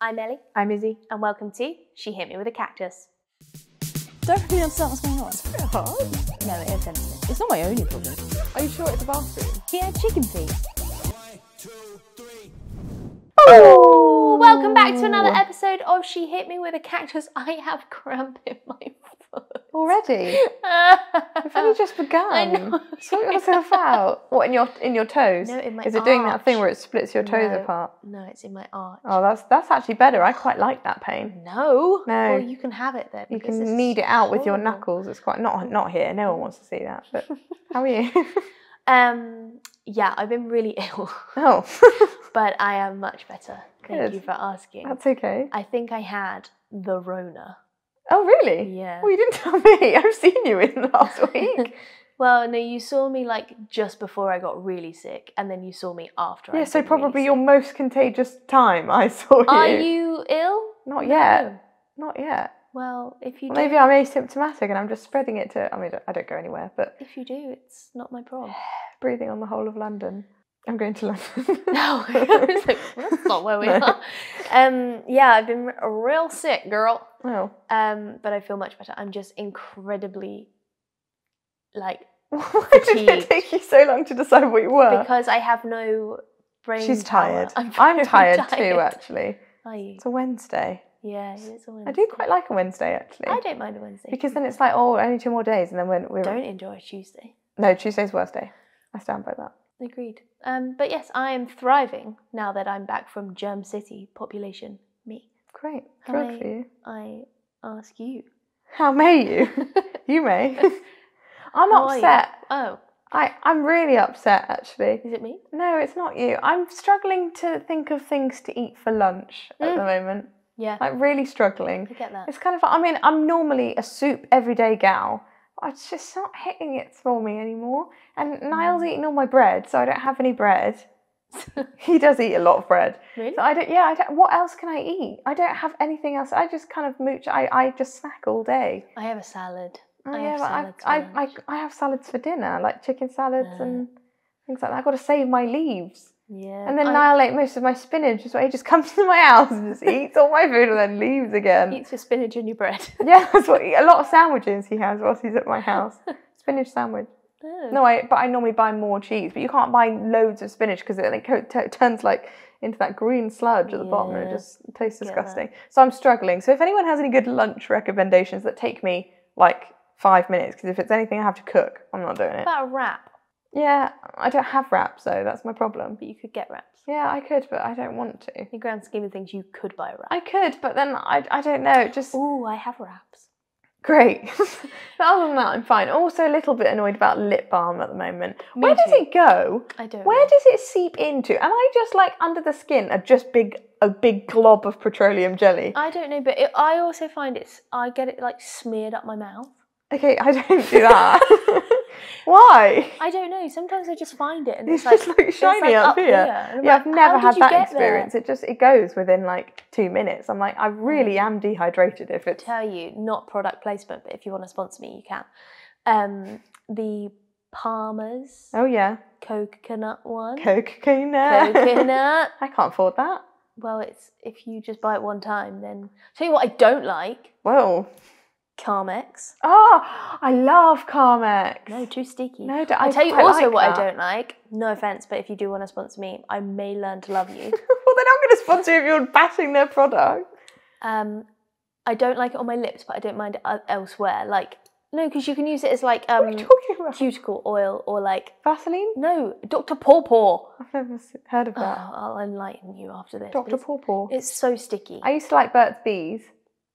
I'm Ellie. I'm Izzie. And welcome to She Hit Me With A Cactus. Don't repeat yourself, what's going on? It's pretty hard. No, it isn't. It's not my only problem. Are you sure it's a bathroom? Yeah, chicken feet. 1, 2, 3. Oh! Welcome back to another episode of She Hit Me With A Cactus. I have cramp in my foot. Already? We've only just begun. I know. Sort yourself out. What, in your toes? No, in my arch. Is it doing that thing where it splits your toes apart? No, it's in my arch. Oh, that's actually better. I quite like that pain. No. No. Well, you can have it then. You can knead it out with your knuckles. It's quite not here. No one wants to see that. But how are you? Yeah, I've been really ill. Oh. But I am much better. Thank you for asking. That's okay. I think I had the Rona. Oh, really? Yeah. Well, you didn't tell me. I've seen you in last week. Well, no, you saw me like just before I got really sick, and then you saw me after. Yeah, so probably really your most contagious time I saw you. Are you ill? Not yet. No. Not yet. Well, if you do... Maybe I'm asymptomatic and I'm just spreading it to... I mean, I don't go anywhere, but... If you do, it's not my problem. Breathing on the whole of London. I'm going to London. No, it's like, well, that's not where we are. Yeah, I've been real sick, girl. Oh. But I feel much better. I'm just incredibly, like, fatigued. Why did it take you so long to decide what you were? Because I have no brain power. She's tired. I'm tired too, actually. Are you? It's a Wednesday. Yeah, it's a Wednesday. I do quite like a Wednesday, actually. I don't mind a Wednesday. Because then it's like, oh, only 2 more days, and then we're... Don't enjoy a Tuesday. No, Tuesday's worst day. I stand by that. Agreed. But yes, I am thriving now that I'm back from Germ City, population me. Great. Good for you. I ask you. How may you? You may. I'm upset. Oh. I'm really upset, actually. Is it me? No, it's not you. I'm struggling to think of things to eat for lunch at the moment. Yeah. Like, really struggling. I get that. It's kind of, I mean, I'm normally a soup everyday gal. It's just not hitting it for me anymore. And Niall's eating all my bread, so I don't have any bread. He does eat a lot of bread. Really? So I don't, yeah, I don't, what else can I eat? I don't have anything else. I just kind of mooch. I just snack all day. I have a salad. I have salads for dinner, like chicken salads and things like that. I've got to save my leaves. Yeah, and then Niall ate most of my spinach, so he just comes to my house and just eats all my food and then leaves again. Eats your spinach and your bread. Yeah, that's what a lot of sandwiches he has whilst he's at my house. Spinach sandwich. Oh. No, but I normally buy more cheese, but you can't buy loads of spinach because it like turns like into that green sludge at the bottom and it just tastes disgusting. So I'm struggling. So if anyone has any good lunch recommendations that take me like 5 minutes, because if it's anything I have to cook, I'm not doing it. What about a wrap? Yeah, I don't have wraps though, that's my problem. But you could get wraps. Yeah, I could, but I don't want to. In the grand scheme of things, you could buy a wrap. I could, but then I don't know, just... Ooh, I have wraps. Great. But other than that, I'm fine. Also a little bit annoyed about lip balm at the moment. Where does it go? I don't know. Where does it seep into? Am I just like under the skin are just a big glob of petroleum jelly? I don't know, but I also find I get it like smeared up my mouth. Okay, I don't do that. Why? I don't know. Sometimes I just find it and it's like shiny like up here. Yeah, like, I've never had that experience. There? It goes within like 2 minutes. I'm like, I really am dehydrated if it's... I tell you, not product placement, but if you want to sponsor me, you can. The Palmer's. Oh, yeah. Coconut one. Coconut. I can't afford that. Well, it's if you just buy it one time, then... I'll tell you what I don't like. Whoa. Carmex. Oh, I love Carmex. No, too sticky. No, I'll tell you also like what I don't like. No offence, but if you do want to sponsor me, I may learn to love you. Well, they're not going to sponsor you if you're bashing their product. I don't like it on my lips, but I don't mind it elsewhere. Like, no, because you can use it as like cuticle oil or like... Vaseline? No, Dr. Paw. I've never heard of that. Oh, I'll enlighten you after this. Dr. Paw. It's so sticky. I used to like Burt's Bees.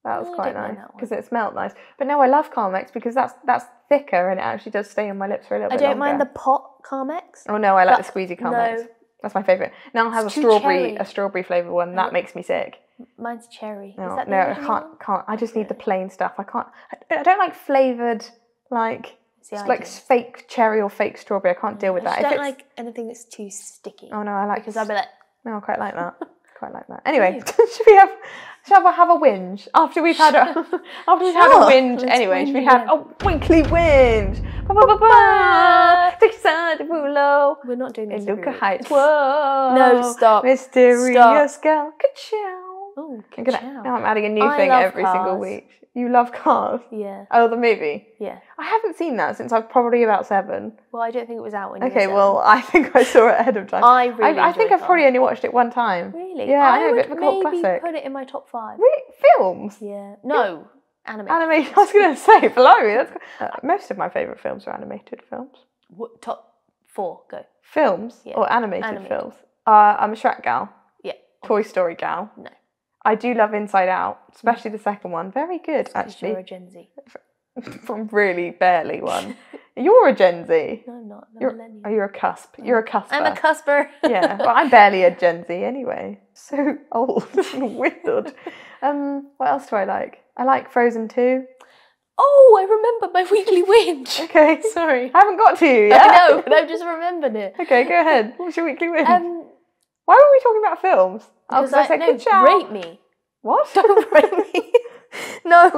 That was quite nice because it smelled nice. But no, I love Carmex because that's thicker and it actually does stay on my lips for a little bit longer. I don't mind the pot Carmex. Oh no, I like the squeezy Carmex. No. That's my favourite. Now I have a strawberry flavour one. That makes me sick. Mine's cherry. No, I can't. I just need the plain stuff. I don't like flavoured like... See, like fake cherry or fake strawberry. I can't deal with that. I don't like anything that's too sticky. Oh no, I like... Because I'll be like... No, I quite like that. Quite like that. Anyway, shall we have a whinge after we've had a whinge? Anyway, should we have a weekly whinge? We're not doing this. Luca Heights. Whoa! No, stop. Mysterious girl. Ka-chow. Oh, now I'm adding a new thing every single week. You love Cars? Yeah. Oh, the movie? Yeah. I haven't seen that since I was probably about 7. Well, I don't think it was out when you were 7. Well, I think I saw it ahead of time. I think I've probably only watched it one time. Really? Yeah, I know, a bit of a cult classic. I would maybe put it in my top 5. Really? Films? Yeah. No, animated. Animated, I was going to say, below me. Most of my favourite films are animated films. What, top 4, go. Films? Yeah. Or animated films? I'm a Shrek gal. Yeah. Toy Story gal. No. I do love Inside Out, especially the second one. Very good, actually. You're a Gen Z. I'm really barely one. You're a Gen Z. No, I'm not. I'm a millennial. Oh, you're a cusp. You're a cusper. I'm a cusper. Yeah, but I'm barely a Gen Z anyway. So old and withered. What else do I like? I like Frozen 2. Oh, I remember my weekly whinge. Okay, sorry. I haven't got to you yet. I know, but I've just remembered it. Okay, go ahead. What's your weekly whinge? Why were we talking about films? Because I said, no, rate me. What? Don't rate me. No. I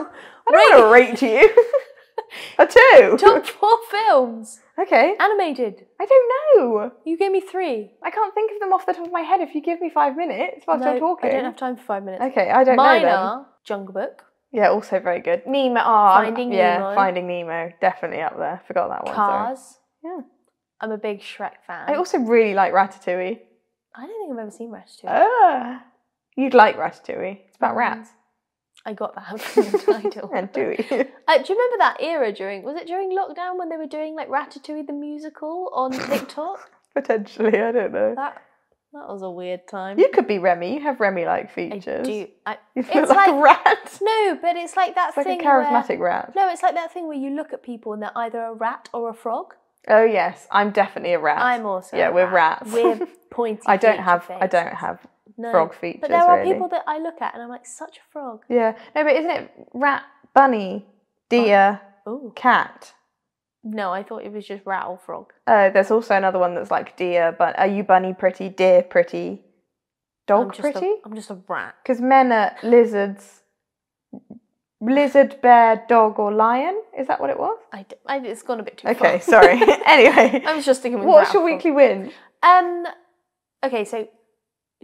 don't want to rate you. A 2. Top 4 films. Okay. Animated. I don't know. You gave me 3. I can't think of them off the top of my head. If you give me 5 minutes whilst I'm talking. I don't have time for 5 minutes. Okay, I don't know them. Mine are Jungle Book. Yeah, also very good. Nemo. Finding Nemo. Finding Nemo. Definitely up there. Forgot that one. Cars. Sorry. Yeah. I'm a big Shrek fan. I also really like Ratatouille. I don't think I've ever seen Ratatouille. You'd like Ratatouille. It's about rats. I got that from the title. And do you remember that era was it during lockdown when they were doing like Ratatouille the musical on TikTok? Potentially, I don't know. That was a weird time. You could be Remy. You have Remy-like features. I do. You look like a rat. No, but it's like that thing. It's like a charismatic rat. No, it's like that thing where you look at people and they're either a rat or a frog. Oh yes, I'm definitely a rat. I'm also. Yeah, we're rats. We're pointy. I don't have frog features. But there are people that I look at and I'm like, such a frog. Yeah. No, but isn't it rat, bunny, deer, cat? No, I thought it was just rat or frog. There's also another one that's like deer, but are you bunny pretty, deer pretty, dog pretty? I'm just a rat. Because men are lizards. Lizard, bear, dog, or lion? Is that what it was? It's gone a bit too far. Okay, sorry. Anyway, I was just thinking. What's your weekly win? Okay, so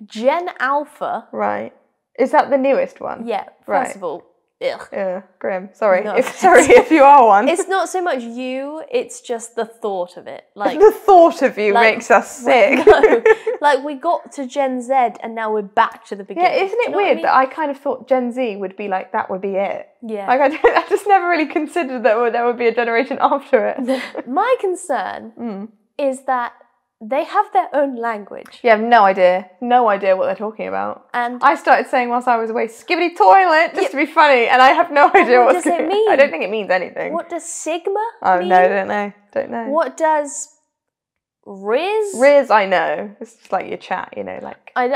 Gen Alpha. Right. Is that the newest one? Yeah. First of all, ugh. Yeah. Grim. Sorry. No. Sorry if you are one. It's not so much you. It's just the thought of it. Like the thought of you makes us sick. No, like we got to Gen Z and now we're back to the beginning. Yeah. Isn't it weird that I kind of thought Gen Z would be like that would be it? Yeah. Like I just never really considered that there would be a generation after it. My concern is that they have their own language. Yeah, no idea what they're talking about. And I started saying whilst I was away, "Skibbity toilet," just to be funny, and I have no idea what does it mean. I don't think it means anything. What does sigma mean? No, I don't know. What does riz? Riz, I know. It's just like your chat, you know, like. I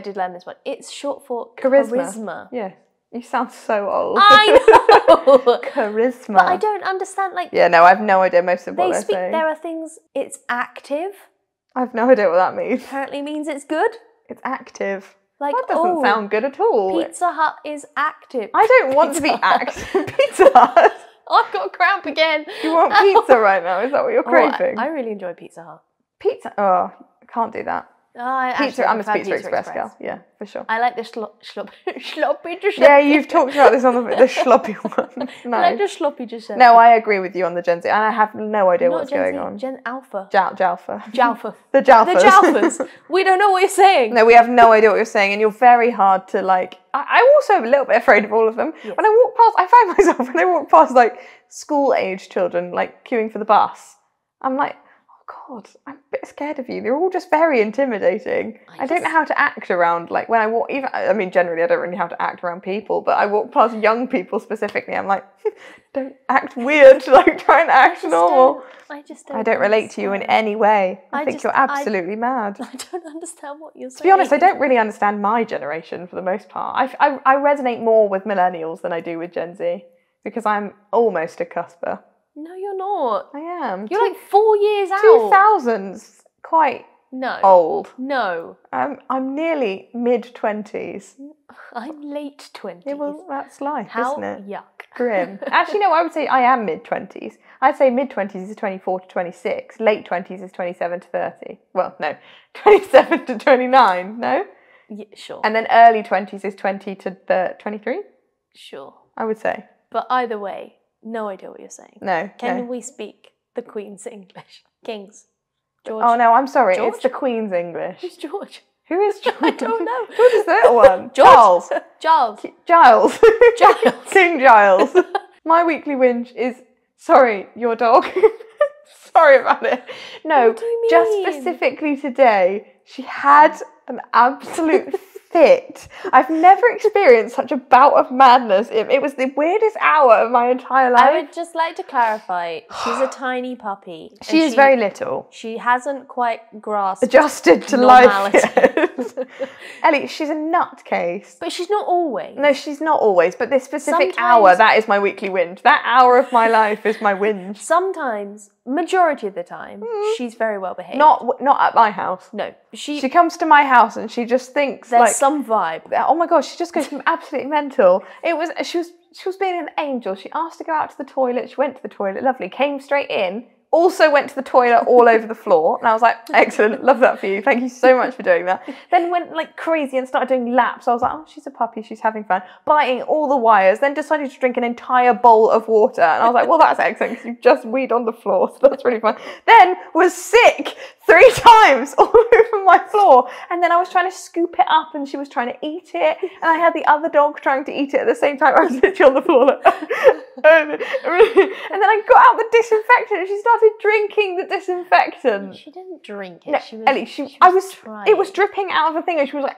did learn this one. It's short for charisma. Yeah. You sound so old. I know. Charisma. But I don't understand like. Yeah, no, I have no idea most of what they're saying. There are things. It's active. I have no idea what that means. Apparently means it's good. It's active. Like, that doesn't sound good at all. Pizza Hut is active. I don't want to be active. Pizza Hut. I've got cramp again. You want pizza right now? Is that what you're craving? I really enjoy Pizza Hut. Pizza? Oh, I can't do that. I'm a Pizza Express girl. Yeah, for sure. I like the sloppy Giuseppe. Yeah, you've talked about this on the sloppy one. No. I like the sloppy Giuseppe. No, I agree with you on the Gen Z, and I have no idea what's going on. Gen Alpha. Jalfa. The Jalfas. We don't know what you're saying. No, we have no idea what you're saying, and you're very hard to like. I'm also a little bit afraid of all of them. Yes. When I walk past, I find myself like school-age children like queuing for the bus. I'm like. God, I'm a bit scared of you. They're all just very intimidating. I don't know how to act around, like, when I walk, generally I don't really know how to act around people, but I walk past young people specifically, I'm like, don't act weird, like, try and act normal. I don't relate to you in any way. I think you're absolutely mad. I don't understand what you're saying. To be honest, I don't really understand my generation for the most part. I resonate more with millennials than I do with Gen Z, because I'm almost a cusper. No, you're not. I am. You're like 4 years out. 2000s. Quite old. No. I'm nearly mid-20s. I'm late 20s. Yeah, well, that's life, isn't it? Yuck. Grim. Actually, no, I would say I am mid-20s. I'd say mid-20s is 24 to 26. Late 20s is 27 to 30. Well, no. 27 to 29, no? Yeah, sure. And then early 20s is 20 to 23? Sure. I would say. But either way, no idea what you're saying. No. Can we speak the Queen's English? King's. George. Oh, no, I'm sorry. George? It's the Queen's English. Who's George? Who is George? I don't know. George is the little one. Charles. Giles. Giles. Giles. King Giles. My weekly whinge is, sorry, your dog. Sorry about it. No, what do you mean? Just specifically today, she had an absolute fit. I've never experienced such a bout of madness. It was the weirdest hour of my entire life. I would just like to clarify, she's a tiny puppy. She is very little. She hasn't quite grasped adjusted to normality. Life. Yes. Ellie, she's a nutcase. But she's not always. No, she's not always. But this specific hour, that is my weekly whinge. That hour of my life is my whinge. Sometimes, majority of the time, she's very well behaved. Not at my house. No. She comes to my house and she just thinks there's like some vibe. Oh my gosh, she just goes absolutely mental. She was being an angel. She asked to go out to the toilet. She went to the toilet. Lovely. Came straight in. Also went to the toilet all over the floor. And I was like, excellent. Love that for you. Thank you so much for doing that. Then went like crazy and started doing laps. I was like, oh, she's a puppy. She's having fun. Biting all the wires. Then decided to drink an entire bowl of water. And I was like, well, that's excellent because you just weed on the floor. So that's really fun. Then was sick 3 times all over my floor. And then I was trying to scoop it up and she was trying to eat it. And I had the other dog trying to eat it at the same time. I was literally on the floor. Like, and then I got out the disinfectant and she started drinking the disinfectant. She didn't drink it. No, she was trying. It was dripping out of the thing and she was like,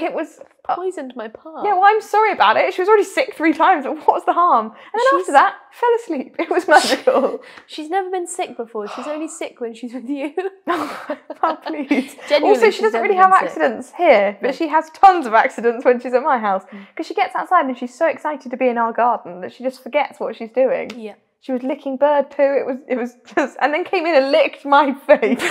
it was poisoned my palm. Yeah, well, I'm sorry about it. She was already sick 3 times. What was the harm? And then after that, fell asleep. It was magical. She's never been sick before. She's only sick when she's with you. Oh, please. Genuinely, also, she doesn't really have accidents here, but she has tons of accidents when she's at my house because she gets outside and she's so excited to be in our garden that she just forgets what she's doing. Yeah, she was licking bird poo. It was just, and then came in and licked my face.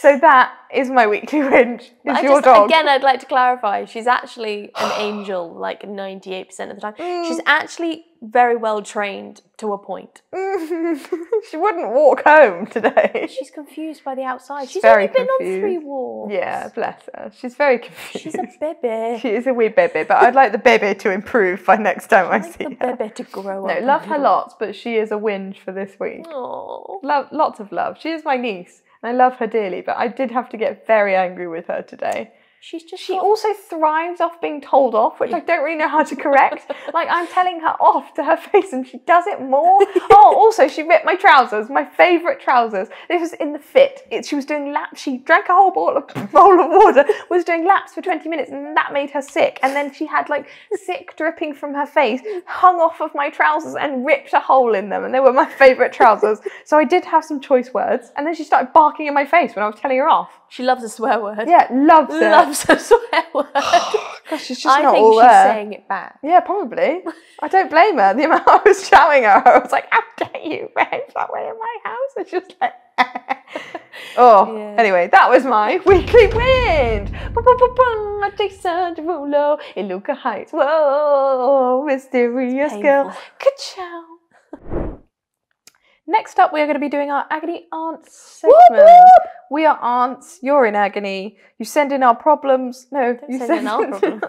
So that is my weekly whinge. Is your dog. Again, I'd like to clarify, she's actually an angel, like 98% of the time. She's actually very well trained to a point. She wouldn't walk home today. She's confused by the outside. She's very only been confused. On 3 walks. Yeah, bless her. She's very confused. She's a baby. She is a wee baby, but I'd like the baby to improve by next time I see her. Baby to grow up. No, love her lots, but she is a whinge for this week. Aww. Lots of love. She is my niece. I love her dearly, but I did have to get very angry with her today. She also thrives off being told off, which I don't really know how to correct. Like, I'm telling her off to her face and she does it more. Oh, also, she ripped my trousers, my favourite trousers. This was in the fit. She was doing laps. She drank a whole bowl of water, was doing laps for 20 minutes, and that made her sick. And then she had, like, sick dripping from her face, hung off of my trousers and ripped a hole in them. And they were my favourite trousers. So I did have some choice words. And then she started barking in my face when I was telling her off. She loves a swear word. Yeah, loves it. Loves a swear word. Gosh, she's just not all there. I think she's saying it back. Yeah, probably. I don't blame her. The amount I was shouting at her, I was like, how dare you behave that way in my house? And she was like, oh, yeah. Anyway, that was my weekly wind. Jason Derulo in Luca Heights. Whoa, mysterious girl. Ka-chow. Next up, we are going to be doing our Agony Aunt segment. Whoop, whoop. We are aunts. You're in agony. You send in our problems. No, don't you send in our problems.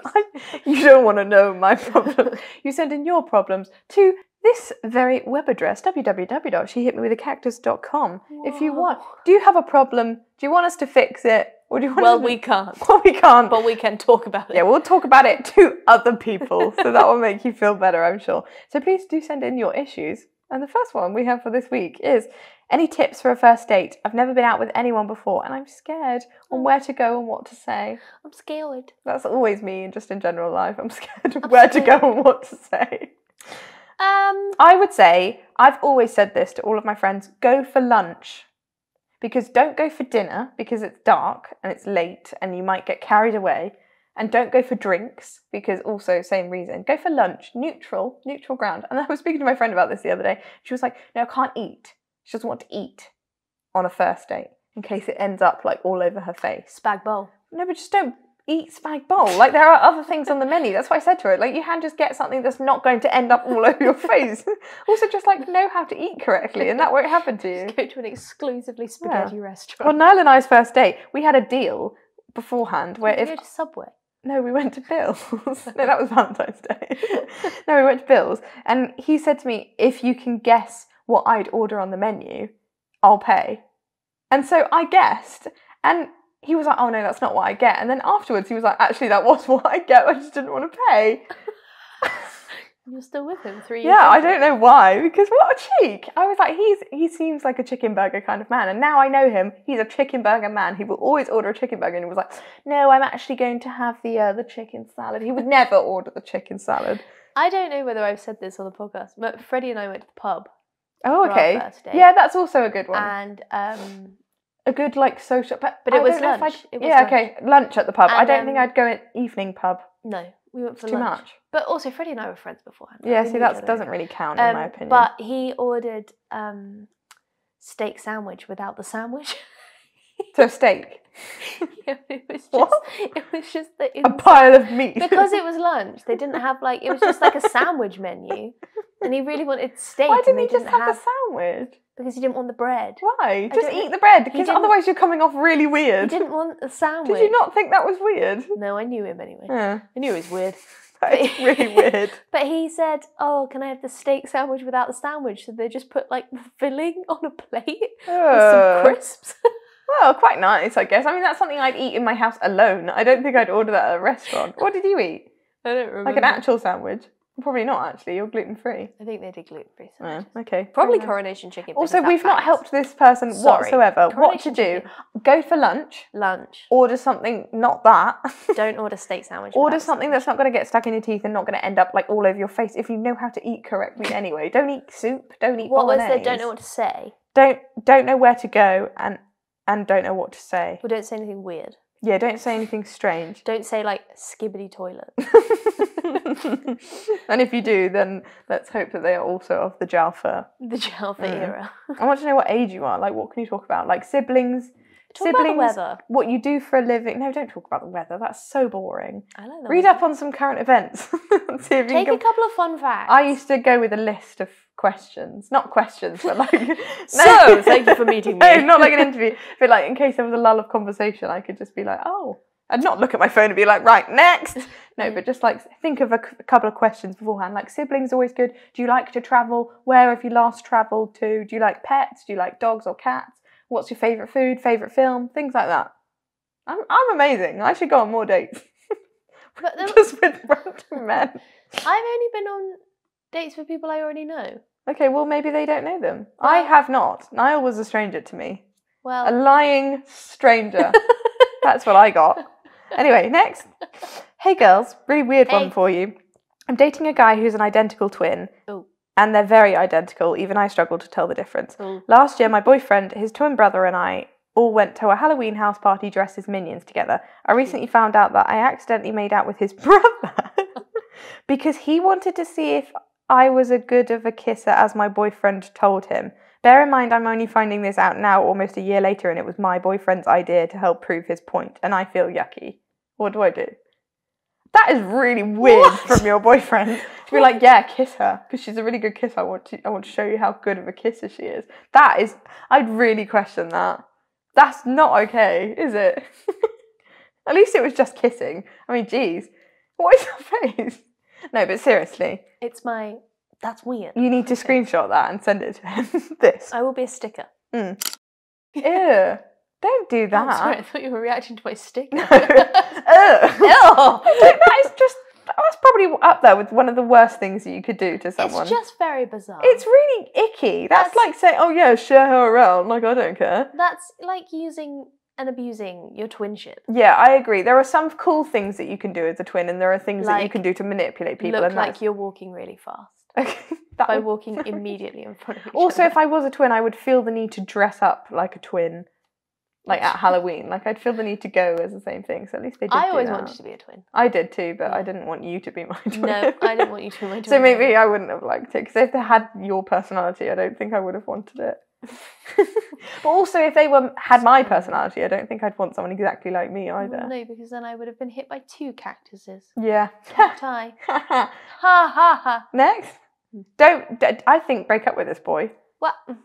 You don't want to know my problems. You send in your problems to this very web address, www.shehitmewithacactus.com. If you want. Do you have a problem? Do you want us to fix it? Or do you want we can't. Well, we can't. But we can talk about it. Yeah, we'll talk about it to other people. So that will make you feel better, I'm sure. So please do send in your issues. And the first one we have for this week is, any tips for a first date? I've never been out with anyone before and I'm scared on where to go and what to say. I'm scared. That's always me, just in general life. I'm scared of where to go and what to say. I would say, I've always said this to all of my friends, go for lunch. Because don't go for dinner because it's dark and it's late and you might get carried away. And don't go for drinks, because also same reason. Go for lunch, neutral ground. And I was speaking to my friend about this the other day. She was like, no, I can't eat. She doesn't want to eat on a first date in case it ends up like all over her face. Spag bowl. No, but just don't eat spag bowl. Like, there are other things on the menu. That's why I said to her, like, you can just get something that's not going to end up all over your face. Also, just like know how to eat correctly and that won't happen to you. Just go to an exclusively spaghetti restaurant. Well, Niall and I's first date, we had a deal beforehand where if... Did you go to Subway? No, we went to Bill's. No, that was Valentine's Day. No, we went to Bill's. And he said to me, if you can guess what I'd order on the menu, I'll pay. And so I guessed. And he was like, oh, no, that's not what I get. And then afterwards, he was like, actually, that was what I get. I just didn't want to pay. You're still with him 3 years later. Yeah, I don't know why, because what a cheek. I was like, he seems like a chicken burger kind of man, and now I know him. He's a chicken burger man. He will always order a chicken burger, and he was like, no, I'm actually going to have the chicken salad. He would never order the chicken salad. I don't know whether I've said this on the podcast, but Freddie and I went to the pub. Oh, okay. For our first date. Yeah, that's also a good one. And a good, like, social... But it was lunch. Okay, lunch at the pub. And, I don't think I'd go at evening pub. No. We went for lunch. Too much. But also, Freddie and I were friends beforehand. Yeah, see, that doesn't really count in my opinion. But he ordered steak sandwich without the sandwich. So steak? Yeah, it was just... What? It was just the... A pile of meat. Because it was lunch. They didn't have, like... It was just, like, a sandwich menu. And he really wanted steak. Why didn't he just have the sandwich? Because he didn't want the bread. Why? Just eat the bread, because otherwise you're coming off really weird. He didn't want the sandwich. Did you not think that was weird? No, I knew him anyway. Yeah. I knew it was weird. That is really weird. But he said, oh, can I have the steak sandwich without the sandwich? So they just put, like, the filling on a plate with some crisps. Well, quite nice, I guess. I mean, that's something I'd eat in my house alone. I don't think I'd order that at a restaurant. What did you eat? I don't remember. Like an actual sandwich? Probably not, actually. You're gluten-free. I think they did gluten-free sandwiches. Yeah, okay. Probably coronation chicken. Also, we've not helped this person whatsoever. What to do? Go for lunch. Order something, not that. Don't order steak sandwich. Order something that's not going to get stuck in your teeth and not going to end up, like, all over your face if you know how to eat correctly anyway. Don't eat soup. Don't eat bolognese. What was there? Don't know what to say. Don't know where to go and don't know what to say. Well, don't say anything weird. Yeah, don't say anything strange. Don't say, like, skibbity toilet. And if you do, then let's hope that they are also of the Jalfa. The Jalfa era. I want to know what age you are. Like, what can you talk about? Like, siblings. Talk about the weather. What you do for a living. No, don't talk about the weather. That's so boring. I like that. Read up on some current events. See if you Take a couple of fun facts. I used to go with a list of questions. Not questions, but like... So, thank you for meeting me. No, not like an interview. But, like, in case there was a lull of conversation, I could just be like, oh... I'd not look at my phone and be like, right, next. No, but just, like, think of a couple of questions beforehand. Like, siblings always good. Do you like to travel? Where have you last travelled to? Do you like pets? Do you like dogs or cats? What's your favourite food? Favourite film? Things like that. I'm amazing. I should go on more dates. Just with random men. I've only been on dates with people I already know. Okay, well, maybe they don't know them. Well, I have not. Niall was a stranger to me. Well, a lying stranger. That's what I got. Anyway, next. Hey, girls. Really weird one for you. I'm dating a guy who's an identical twin. Ooh. And they're very identical. Even I struggle to tell the difference. Ooh. Last year, my boyfriend, his twin brother, and I all went to a Halloween house party dressed as minions together. I recently found out that I accidentally made out with his brother because he wanted to see if I was as good of a kisser as my boyfriend told him. Bear in mind, I'm only finding this out now almost a year later, and it was my boyfriend's idea to help prove his point, and I feel yucky. What do I do? That is really weird from your boyfriend. To be like, yeah, kiss her, because she's a really good kisser. I want to show you how good of a kisser she is. That is... I'd really question that. That's not okay, is it? At least it was just kissing. I mean, geez. What is your face? No, but seriously. It's my... That's weird. You need to screenshot that and send it to him. I will be a sticker. Ew. Don't do that. I'm sorry, I thought you were reacting to my sticker. No. Ew. That is just... That's probably up there with one of the worst things that you could do to someone. It's just very bizarre. It's really icky. That's like saying, oh yeah, share her around. Like, I don't care. That's like using... and abusing your twinship. Yeah, I agree. There are some cool things that you can do as a twin, and there are things that you can do to manipulate people. Look like you're walking really fast. Okay, by walking immediately in front of each other. Also, if I was a twin, I would feel the need to dress up like a twin, like at Halloween. Like, I'd feel the need to go as the same thing. So at least they did. I always wanted to be a twin. I did too, but I didn't want you to be my twin. No, I didn't want you to be my twin. So maybe I wouldn't have liked it, because if they had your personality, I don't think I would have wanted it. But also, if they had my personality, I don't think I'd want someone exactly like me either. No, because then I would have been hit by two cactuses. Yeah. Cacti. Ha ha ha. Next. I think break up with this boy. What? No,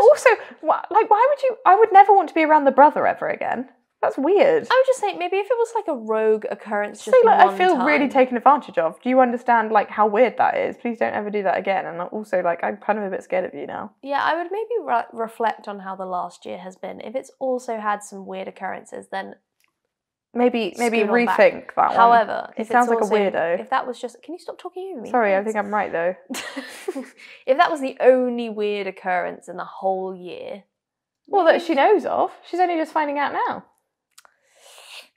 also, like, why would you... I would never want to be around the brother ever again. That's weird. I would just say maybe if it was like a rogue occurrence, just like I feel really taken advantage of. Do you understand like how weird that is? Please don't ever do that again. And also like I'm kind of a bit scared of you now. Yeah, I would maybe reflect on how the last year has been. If it's also had some weird occurrences, then maybe rethink that one. However, if it sounds like a weirdo. If that was just, can you stop talking over me? Sorry, please? I think I'm right though. If that was the only weird occurrence in the whole year, well, that she knows of, she's only just finding out now.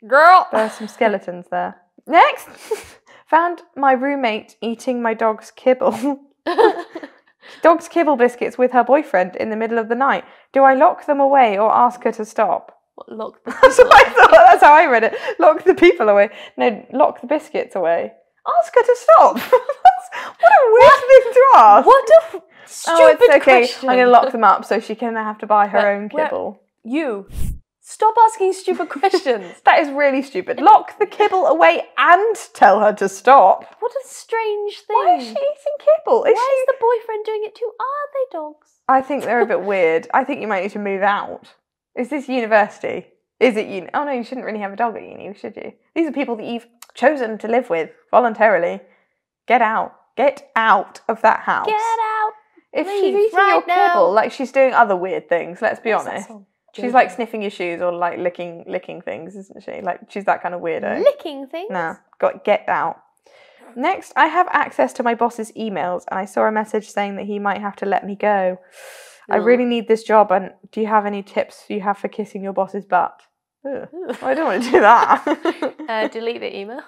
Girl, there are some skeletons there. Next, found my roommate eating my dog's kibble. Dog's kibble biscuits with her boyfriend in the middle of the night. Do I lock them away or ask her to stop? What, lock the that's what I thought. That's how I read it. Lock the people away. No, lock the biscuits away. Ask her to stop. What a weird thing to ask. What a stupid question. I'm going to lock them up so she can have to buy her own kibble. You. Stop asking stupid questions. That is really stupid. Lock the kibble away and tell her to stop. What a strange thing. Why is she eating kibble? Why is the boyfriend doing it too? Are they dogs? I think they're a bit weird. I think you might need to move out. Is this university? Is it uni? Oh no, you shouldn't really have a dog at uni, should you? These are people that you've chosen to live with voluntarily. Get out. Get out of that house. Get out. If she's eating your kibble, like she's doing other weird things, let's be honest. She's like sniffing your shoes or like licking things, isn't she? Like she's that kind of weirdo. Licking things? Nah, get out. Next, I have access to my boss's emails and I saw a message saying that he might have to let me go. Ugh. I really need this job and do you have any tips you have for kissing your boss's butt? Ugh. Well, I don't want to do that. Delete the email.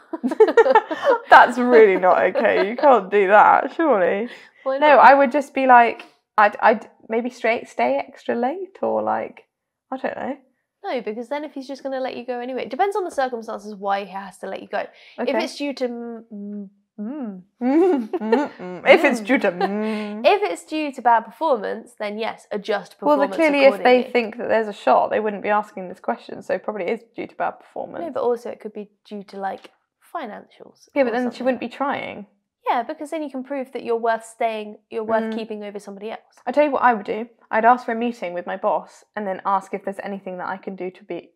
That's really not okay. You can't do that, surely. Why not? No, I would just be like, I'd maybe stay extra late or like, I don't know. No, because then if he's just going to let you go anyway, it depends on the circumstances why he has to let you go. Okay. If it's due to, if it's due to bad performance, then yes, adjust performance. Well, clearly, if they think that there's a shot, they wouldn't be asking this question. So it probably is due to bad performance. No, but also it could be due to like financials. Yeah, but then something. She wouldn't be trying. Yeah, because then you can prove that you're worth staying, you're worth keeping over somebody else. I tell you what I would do. I'd ask for a meeting with my boss and then ask if there's anything that I can do to be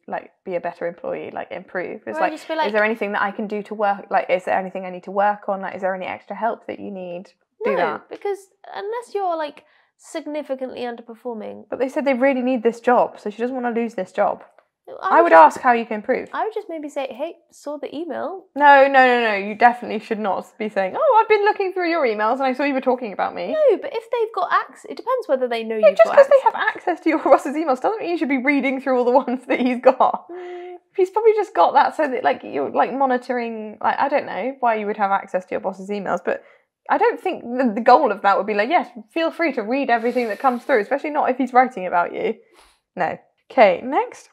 a better employee, like improve. It's like, is there anything that I can do to work? Like, is there anything I need to work on? Like, is there any extra help that you need? No, because unless you're like significantly underperforming. But they said they really need this job, so she doesn't want to lose this job. I would ask how you can improve. I would just maybe say, hey, saw the email. No. You definitely should not be saying, oh, I've been looking through your emails and I saw you were talking about me. No, but if they've got access, it depends whether they know you've got access. Just because they have access to your boss's emails doesn't mean you should be reading through all the ones that he's got. He's probably just got that so that like you're like monitoring, like I don't know why you would have access to your boss's emails, but I don't think the goal of that would be like, yes, feel free to read everything that comes through, especially not if he's writing about you. No. Okay, next.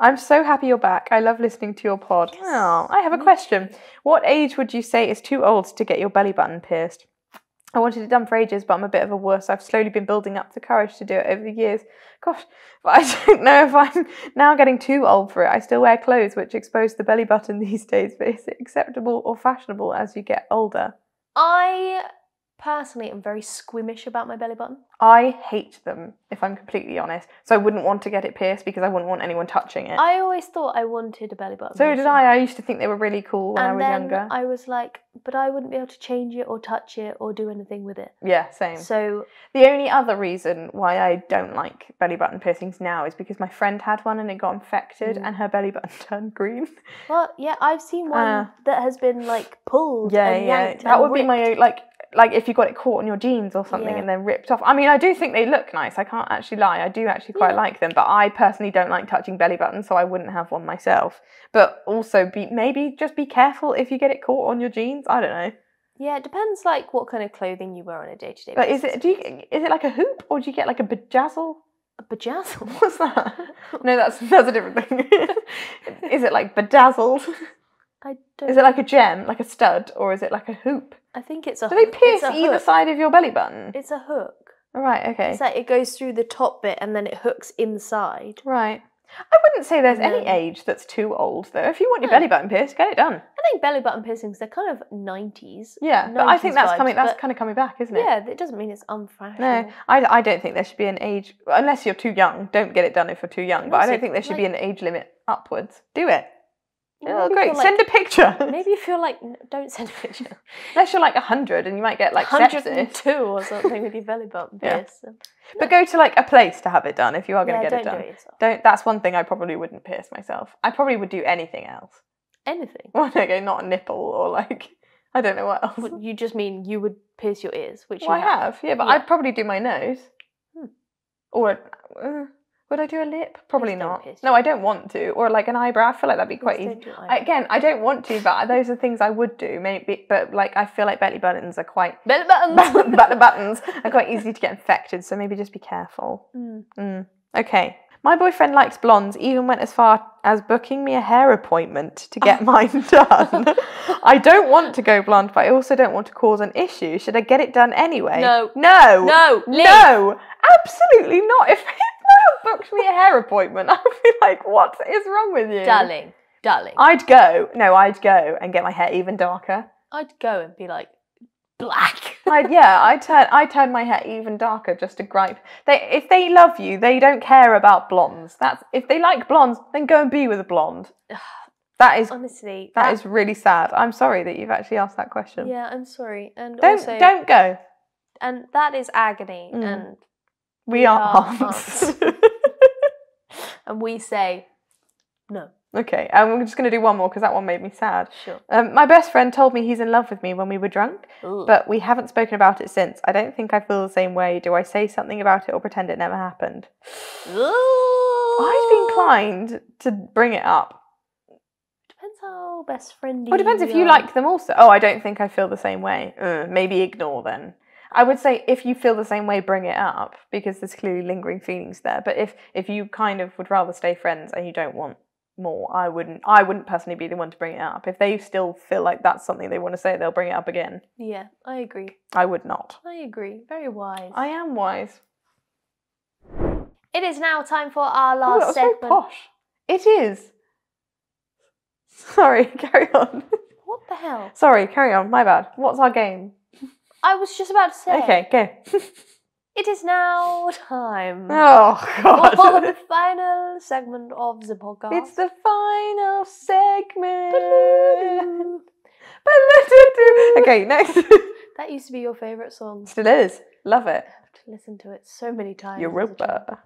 I'm so happy you're back. I love listening to your pod. Yes. Oh, I have a question. What age would you say is too old to get your belly button pierced? I wanted it done for ages, but I'm a bit of a wuss. I've slowly been building up the courage to do it over the years. Gosh, but I don't know if I'm now getting too old for it. I still wear clothes which expose the belly button these days, but is it acceptable or fashionable as you get older? I personally am very squeamish about my belly button. I hate them, if I'm completely honest. So I wouldn't want to get it pierced because I wouldn't want anyone touching it. I always thought I wanted a belly button. So did I. I used to think they were really cool when I was younger. I was like, but I wouldn't be able to change it or touch it or do anything with it. Yeah, same. So the only other reason why I don't like belly button piercings now is because my friend had one and it got infected and her belly button turned green. Well, yeah, I've seen one that has been like pulled and yanked. That would be my like if you got it caught on your jeans or something and then ripped off. I mean, I do think they look nice. I can't actually lie. I do actually quite like them, but I personally don't like touching belly buttons, so I wouldn't have one myself. But also, maybe just be careful if you get it caught on your jeans. I don't know. Yeah, it depends like what kind of clothing you wear on a day-to-day basis. But is it like a hoop or do you get like a bedazzle? A bedazzle? What's that? No, that's a different thing. Is it like bedazzled? I don't. Is it like a gem, like a stud, or is it like a hoop? I think it's a hook. Do they pierce either side of your belly button? It's a hook. Right, okay. It's like it goes through the top bit and then it hooks inside. Right. I wouldn't say there's any age that's too old, though. If you want your belly button pierced, get it done. I think belly button piercings, they're kind of 90s. Yeah, but I think that's coming. That's kind of coming back, isn't it? Yeah, it doesn't mean it's unfashionable. No, I don't think there should be an age, unless you're too young. Don't get it done if you're too young, but I don't think there should be an age limit upwards. Do it. Oh, great. Like, send a picture. Maybe if you're like, don't send a picture. Unless you're like 100 and you might get like 102 or something with your belly button pierced. Yeah. But go to like a place to have it done if you are going to get it done. Don't. That's one thing I probably wouldn't pierce myself. I probably would do anything else. Anything? Well, okay, not a nipple or like, I don't know what else. Well, you just mean you would pierce your ears, which you have. I have, yeah, but I'd probably do my nose. Or... would I do a lip? Probably not. No, I don't want to. Or like an eyebrow. I feel like that'd be quite easy. Again, I don't want to, but those are things I would do. Maybe, but like I feel like belly buttons are quite belly buttons are quite easy to get infected. So maybe just be careful. Okay. My boyfriend likes blondes. Even went as far as booking me a hair appointment to get mine done. I don't want to go blonde, but I also don't want to cause an issue. Should I get it done anyway? No. No. No. No. Absolutely not. If booked me a hair appointment, I'd be like, what is wrong with you? Darling. I'd go and get my hair even darker. I'd go and be like, black. I turn my hair even darker just to gripe. If they love you, they don't care about blondes. If they like blondes, then go and be with a blonde. That is honestly that is really sad. I'm sorry that you've actually asked that question. Yeah, I'm sorry. And don't go. And that is agony and we are aunts. And we say, no. Okay, and we're just going to do one more because that one made me sad. Sure. My best friend told me he's in love with me when we were drunk, but we haven't spoken about it since. I don't think I feel the same way. Do I say something about it or pretend it never happened? I'd be inclined to bring it up. Depends how best friend you are. Well, depends if you like them also. Oh, I don't think I feel the same way. Maybe ignore then. I would say if you feel the same way, bring it up, because there's clearly lingering feelings there. But if you kind of would rather stay friends and you don't want more, I wouldn't personally be the one to bring it up. If they still feel like that's something they want to say, they'll bring it up again. Yeah, I agree. I would not. I agree. Very wise. I am wise. It is now time for our last segment. That was so posh. It is. Sorry, carry on. What the hell? Sorry, carry on. My bad. What's our game? I was just about to say. Okay, go. It is now time. Oh, God. For the final segment of the podcast. It's the final segment. Okay, next. That used to be your favourite song. Still is. Love it. I have to listen to it so many times. Europa.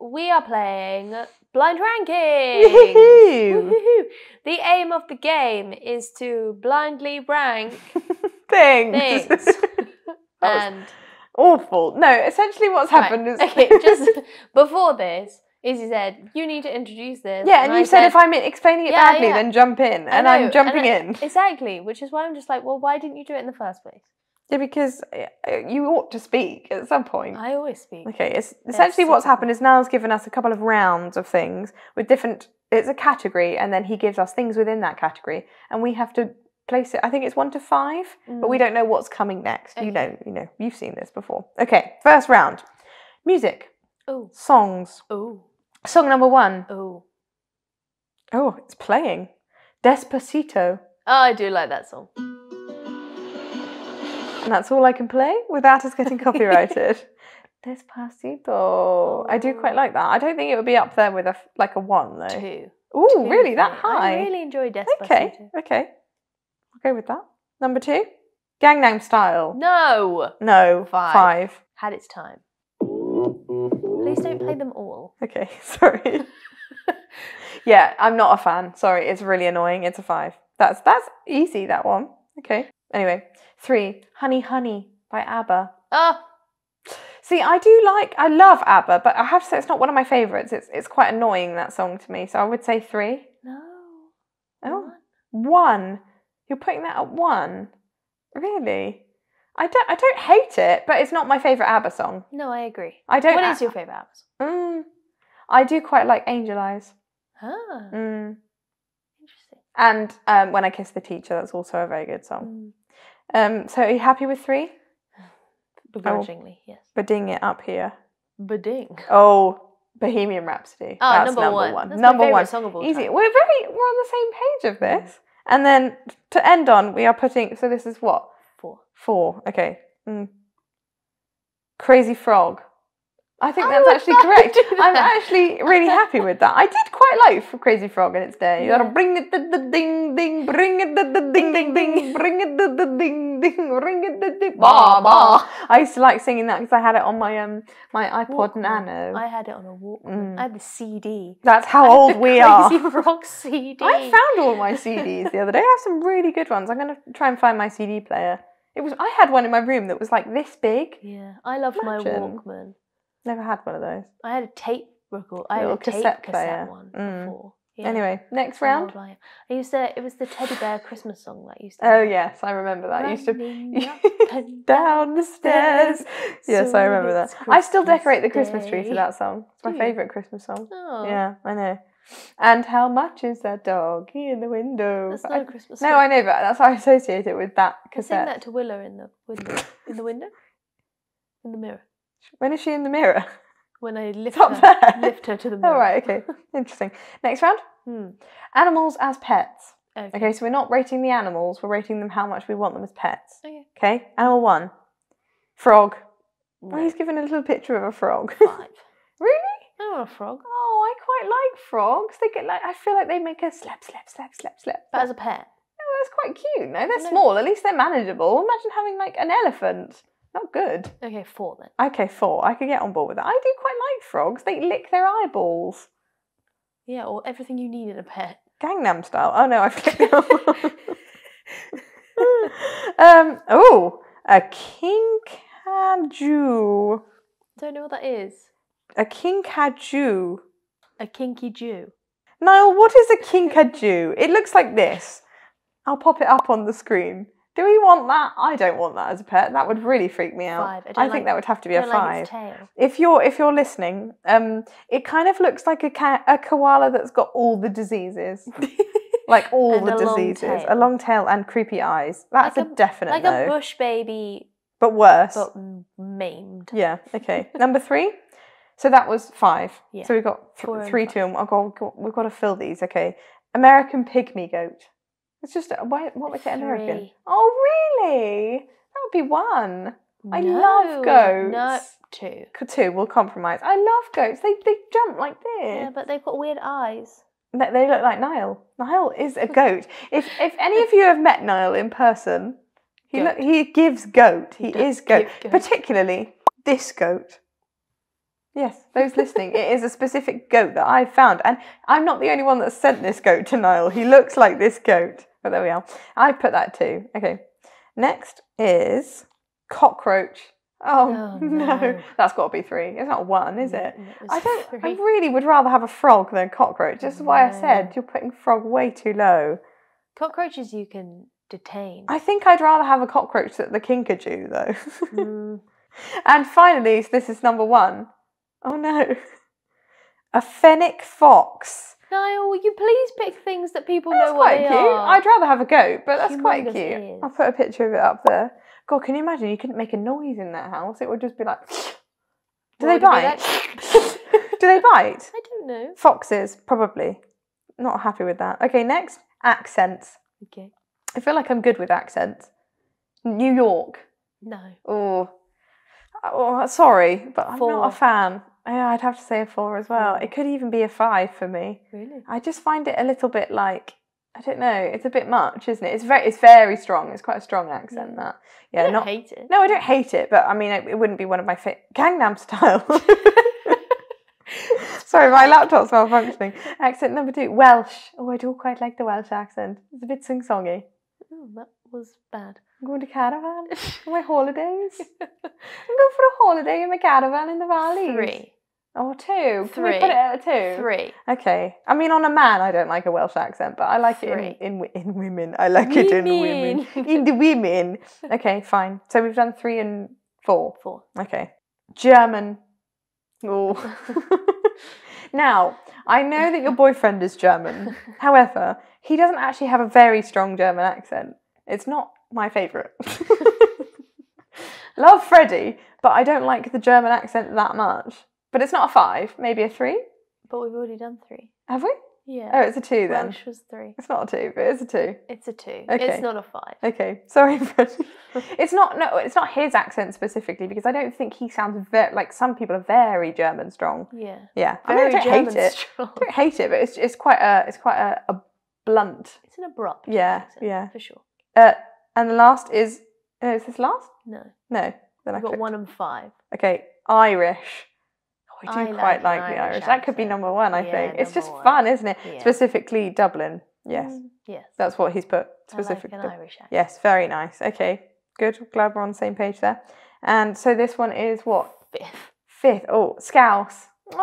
We are playing Blind Ranking. Woohoo! The aim of the game is to blindly rank... Things. And awful. No, essentially what's happened is... Okay, just before this, Izzy said, you need to introduce this. Yeah, and you said if I'm explaining it badly, then jump in. And I'm jumping in. Exactly, which is why I'm just like, well, why didn't you do it in the first place? Yeah, because you ought to speak at some point. I always speak. Okay, essentially what's happened is Niall's given us a couple of rounds of things with different... It's a category, and then he gives us things within that category. And we have to... place it. I think it's 1 to 5, but we don't know what's coming next. Okay. You know, you've seen this before. Okay, first round. Music. Oh. Songs. Oh. Song number 1. Oh. Oh, it's playing. Despacito. Oh, I do like that song. And that's all I can play without us getting copyrighted. Despacito. I do quite like that. I don't think it would be up there with a 1 though. 2. Oh, really? That high? I really enjoy Despacito. Okay. I'll go with that. Number 2, Gangnam Style. No. 5. Had its time. Please don't play them all. Okay, sorry. Yeah, I'm not a fan. Sorry, it's really annoying. It's a 5. That's easy, that one. Okay. Anyway, 3, Honey Honey by ABBA. See, I love ABBA, but I have to say it's not one of my favourites. It's quite annoying, that song to me. So I would say 3. No. Oh. 1. You're putting that at 1? Really? I don't hate it, but it's not my favourite ABBA song. No, I agree. I don't. What is your favourite ABBA song? I do quite like Angel Eyes. Ah. Interesting. And When I Kiss the Teacher, that's also a very good song. So are you happy with 3? Begrudgingly, yes. Beding it up here. Beding? Oh, Bohemian Rhapsody. Oh, that's number one. That's number one. Song of all time. Easy. We're on the same page of this. And then to end on, we are putting. So this is what? Four. Okay. Crazy Frog. I think that's actually correct. I'm actually really happy with that. I did quite like Crazy Frog in its day. You gotta bring it the ding ding, bring it the ding ding ding, bring it the ding ding, bring it the ding ba ba. I used to like singing that because I had it on my my iPod Nano. I had it on a Walkman. I had the CD. That's how old we are. Crazy Frog CD. I found all my CDs the other day. I have some really good ones. I'm gonna try and find my CD player. I had one in my room that was like this big. Yeah, I loved my Walkman. Never had one of those. I had a tape record. I had a cassette one before. Yeah. Anyway, next round. I used to. It was the Teddy Bear Christmas song that I used to. Oh yes, I remember that. I used to down the stairs. Yes, I remember that. I still decorate the Christmas tree to that song. It's my favourite Christmas song. Oh. Yeah, I know. And how much is that doggy in the window? That's not a Christmas song. No, I know, but that's how I associate it with that cassette. I sing that to Willow in the window. In the window? In the mirror. When is she in the mirror? When I lift her to the mirror. Oh, right, okay. Interesting. Next round. Animals as pets. Okay, so we're not rating the animals. We're rating them how much we want them as pets. Okay. Animal one. Frog. No. Oh, he's given a little picture of a frog. 5. Really? I want a frog. Oh, I quite like frogs. They get like, I feel like they make a slap, slap, slap, slap, slap. But as a pet? Oh, that's quite cute. No, they're small. At least they're manageable. Imagine having like an elephant. Not good. Okay, 4 then. Okay, 4. I could get on board with that. I do quite like frogs. They lick their eyeballs. Yeah, or everything you need in a pet. Gangnam Style. Oh no, I've clicked it a kinkajou. Don't know what that is. A kinkajou. A kinky Jew. Niall, what is a kinkajou? It looks like this. I'll pop it up on the screen. Do we want that? I don't want that as a pet. That would really freak me out. 5. I think that would have to be a 5. Like its tail. If you're listening, it kind of looks like a koala that's got all the diseases, like all the diseases, a long tail and creepy eyes. That's like a definite like no. A bush baby, but worse, but maimed. Yeah. Okay. Number 3. So that was 5. Yeah. So we've got 3, 2, and we've got to fill these. Okay. American pygmy goat. It's just what makes it American? Oh really? That would be 1. No, I love goats. No, 2. We'll compromise. I love goats. They jump like this. Yeah, but they've got weird eyes. They look like Niall. Niall is a goat. if any of you have met Niall in person, he gives goat. He is goat. Particularly this goat. Yes, those listening, it is a specific goat that I found. And I'm not the only one that sent this goat to Niall. He looks like this goat. But there we are. I put that too. Okay. Next is cockroach. Oh, no. That's got to be 3. It's not 1, is it? I really would rather have a frog than a cockroach. This is why I said you're putting frog way too low. Cockroaches you can detain. I think I'd rather have a cockroach than the kinkajou, though. And finally, so this is number 1. Oh no. A fennec fox. Niall, will you please pick things that people know what they are? That's quite cute. I'd rather have a goat, but that's quite cute. Ears. I'll put a picture of it up there. God, can you imagine? You couldn't make a noise in that house. It would just be like... Do they bite? I don't know. Foxes, probably. Not happy with that. Okay, next. Accents. Okay. I feel like I'm good with accents. New York. No. Oh, sorry, but I'm 4. Not a fan. Yeah, I'd have to say a 4 as well. It could even be a 5 for me. Really? I just find it a little bit like, I don't know, it's a bit much, isn't it? It's very strong. It's quite a strong accent, that. Yeah, I don't hate it. No, I don't hate it, but I mean, it wouldn't be one of my favorite. Gangnam Style. Sorry, my laptop's malfunctioning. Accent number 2, Welsh. Oh, I do quite like the Welsh accent. It's a bit sing-songy. Oh, that was bad. I'm going to caravan for my holidays. I'm going for a holiday in my caravan in the valley. 3. Or 2. 3. Can we put it at a 2? 3. Okay. I mean, on a man, I don't like a Welsh accent, but I like 3. It in women. I like it in women. In the women. Okay, fine. So we've done 3 and 4. 4. Okay. German. Oh. Now, I know that your boyfriend is German. However, he doesn't actually have a very strong German accent. It's not my favourite. Love Freddie, but I don't like the German accent that much. But it's not a 5, maybe a 3. But we've already done 3. Have we? Yeah. Oh, it's a 2 then. Welsh was 3. It's not a 2, but it's a 2. It's a 2. Okay. It's not a 5. Okay. Sorry, Freddie. it's not his accent specifically, because I don't think he sounds like some people are very German strong. Yeah. Yeah. Very I mean, I don't hate it. I don't hate it, but it's quite a blunt. It's an abrupt accent. Yeah. For sure. And the last is is this last? No. Then I've got 1 and 5. Okay. Irish. We do quite like the Irish. That could be number 1, I think. It's just fun, isn't it? Yeah. Specifically Dublin. Yes. Yes. That's what he's put. Specifically. I like an Irish accent. Yes, very nice. Okay, good. Glad we're on the same page there. And so this one is what? 5th. Oh, Scouse. Oh,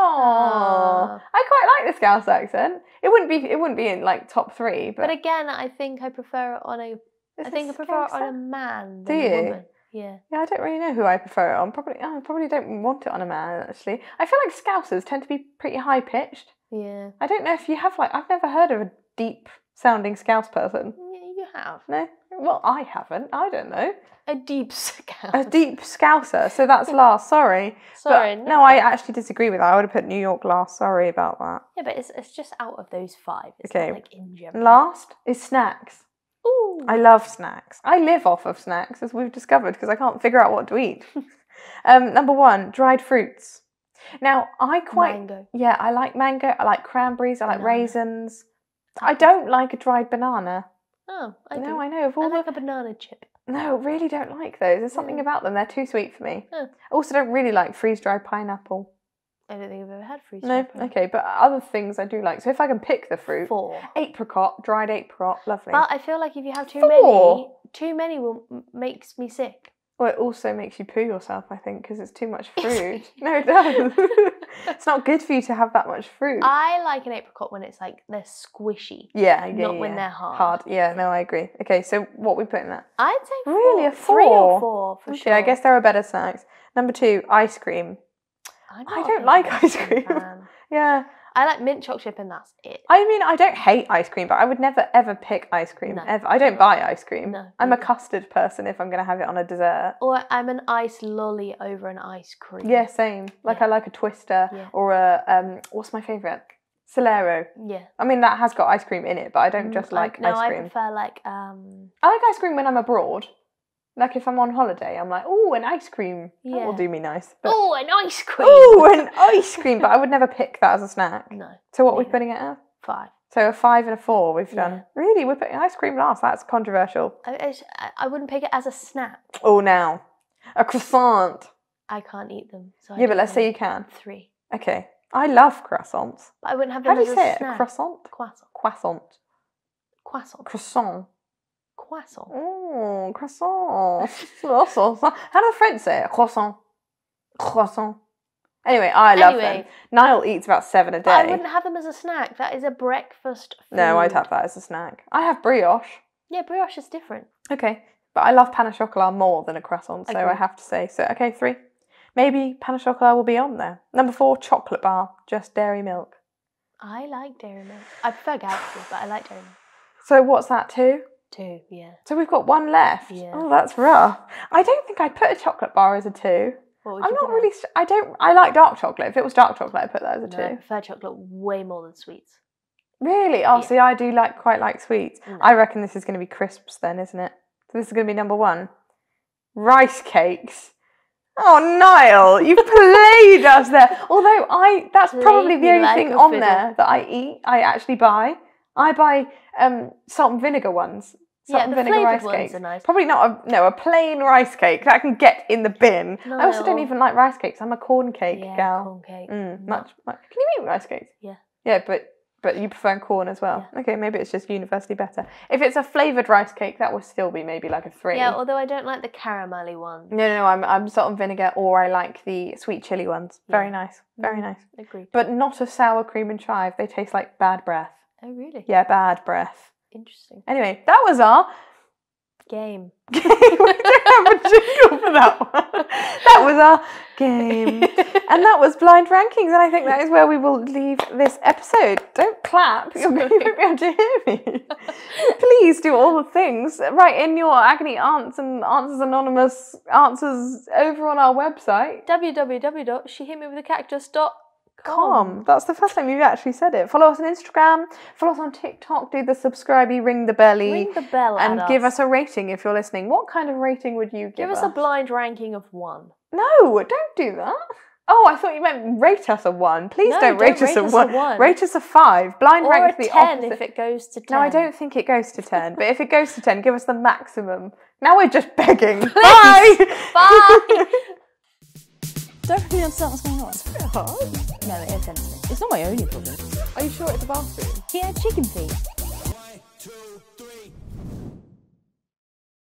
I quite like the Scouse accent. It wouldn't be in like top 3. But again, I think I prefer it on a. I think I prefer it on a man than a woman. Do you? Yeah. Yeah, I don't really know who I prefer it on. I probably don't want it on a man, actually. I feel like Scousers tend to be pretty high-pitched. Yeah. I don't know if you have, like, I've never heard of a deep-sounding Scouse person. Yeah, you have. No? Well, I haven't. I don't know. A deep Scouse. A deep Scouser. So that's last. Sorry. Sorry. But, no, I actually disagree with that. I would have put New York last. Sorry about that. Yeah, but it's just out of those 5. It's okay. Not, like, in general. Last is snacks. Ooh. I love snacks. I live off of snacks, as we've discovered, because I can't figure out what to eat. Number 1, dried fruits. Now, Mango. Yeah, I like mango. I like cranberries. I like raisins. I don't like a dried banana. Oh, I do. I know. I like a banana chip. No, really don't like those. There's something about them. They're too sweet for me. Oh. I also don't really like freeze-dried pineapple. I don't think I've ever had freeze-dried. No, okay, but other things I do like. So if I can pick the fruit, 4. Apricot, dried apricot, lovely. But I feel like if you have too many makes me sick. Well, it also makes you poo yourself, I think, because it's too much fruit. No, it doesn't. It's not good for you to have that much fruit. I like an apricot when it's like they're squishy. Yeah, not when they're hard. Yeah, no, I agree. Okay, so what we put in that? I'd say 4. Really, a 4? 3 or 4 for sure. I guess there are better snacks. Number 2, ice cream. I don't like ice cream. Yeah. I like mint chocolate chip and that's it. I mean, I don't hate ice cream, but I would never, ever pick ice cream. No, ever. I don't buy ice cream. No, I'm a custard person if I'm going to have it on a dessert. Or I'm an ice lolly over an ice cream. Yeah, same. Like I like a Twister or a, what's my favourite? Solero. Yeah. I mean, that has got ice cream in it, but I don't just like ice cream. No, I prefer like... I like ice cream when I'm abroad. Like, if I'm on holiday, I'm like, oh, an ice cream. Yeah. That will do me nice. Oh, an ice cream. Oh, an ice cream. But I would never pick that as a snack. No. So what are we putting it at? 5. So a 5 and a 4 we've done. Really? We're putting ice cream last? That's controversial. I wouldn't pick it as a snack. Oh, now. A croissant. I can't eat them. So yeah, but let's say you can. 3. Okay. I love croissants. But I wouldn't have them as a snack. How do you say it? Croissant? Croissant. Croissant. Croissant. Croissant. Croissant. Oh, croissant. How do the French say it? Croissant. Croissant. Anyway, I love them. Niall eats about 7 a day. But I wouldn't have them as a snack. That is a breakfast food. No, I'd have that as a snack. I have brioche. Yeah, brioche is different. Okay. But I love pain au chocolat more than a croissant, so I have to say. So, okay, 3. Maybe pain au chocolat will be on there. Number 4, chocolate bar. Just Dairy Milk. I like Dairy Milk. I prefer Galaxy, but I like Dairy Milk. So what's that, 2? 2, yeah. So we've got 1 left. Yeah. Oh, that's rough. I don't think I'd put a chocolate bar as a 2. What would you put? I like dark chocolate. If it was dark chocolate, I'd put that as a 2. I prefer chocolate way more than sweets. Really? Oh, yeah. See, I do quite like sweets. No. I reckon this is going to be crisps then, isn't it? So this is going to be number 1. Rice cakes. Oh, Niall, you played us there. Although that's probably the only thing on there that I eat, I actually buy. I buy salt and vinegar ones. Salt and vinegar rice cakes. Are nice. Probably not a plain rice cake that I can get in the bin. No, I also don't even like rice cakes. I'm a corn cake gal. Corn cake. Much. Can you eat rice cakes? Yeah. Yeah, but you prefer corn as well. Yeah. Okay, maybe it's just universally better. If it's a flavoured rice cake, that would still be maybe like a 3. Yeah, although I don't like the caramelly ones. No, I'm salt and vinegar, or I like the sweet chilli ones. Yeah. Very nice. Very nice. Agreed. But not a sour cream and chive. They taste like bad breath. Oh really? Yeah, bad breath. Interesting. Anyway, that was our Game. We don't have a jingle for that one. That was our game. And that was Blind Rankings, and I think that is where we will leave this episode. Don't clap, you're going to be able to hear me. Please do all the things. Write in your agony aunts and Answers Anonymous answers over on our website. www.shehitmewithacactus.com. That's the first time you've actually said it. Follow us on Instagram, follow us on TikTok, do the subscribey, ring the bell, and give us a rating if you're listening. What kind of rating would you give us? Give us a blind ranking of 1. No, don't do that. Oh, I thought you meant rate us a 1. Please no, don't rate us a one. Rate us a 5. Blind rank the opposite. Or a 10 if it goes to 10. No, I don't think it goes to 10. But if it goes to 10, give us the maximum. Now we're just begging. Please. Bye. Bye. Don't really understand what's going on. It's pretty hard. No, it is interesting. It's not my only problem. Are you sure it's a bathroom? Yeah, chicken feet.